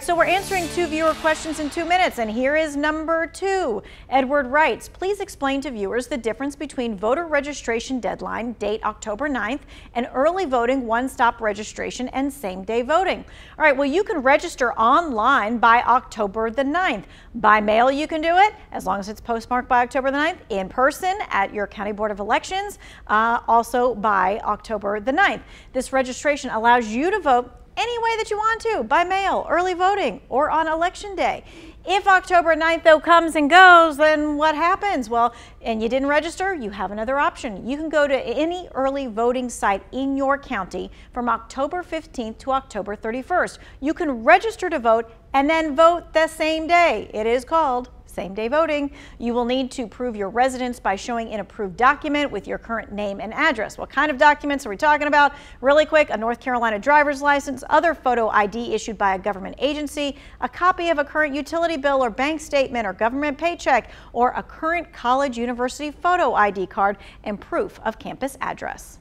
So we're answering two viewer questions in 2 minutes, and here is number two. Edward writes, please explain to viewers the difference between voter registration deadline, date October 9th, and early voting, one-stop registration, and same-day voting. All right, well, you can register online by October the 9th. By mail, you can do it, as long as it's postmarked by October the 9th, in person at your County Board of Elections, also by October the 9th. This registration allows you to vote any way that you want to, by mail, early voting, or on election day. If October 9th though comes and goes, then what happens? Well, and you didn't register, you have another option. You can go to any early voting site in your county from October 15th to October 31st. You can register to vote and then vote the same day. It is called same-day voting. You will need to prove your residence by showing an approved document with your current name and address. What kind of documents are we talking about? Really quick, a North Carolina driver's license, other photo ID issued by a government agency, a copy of a current utility bill or bank statement or government paycheck, or a current college university photo ID card, and proof of campus address.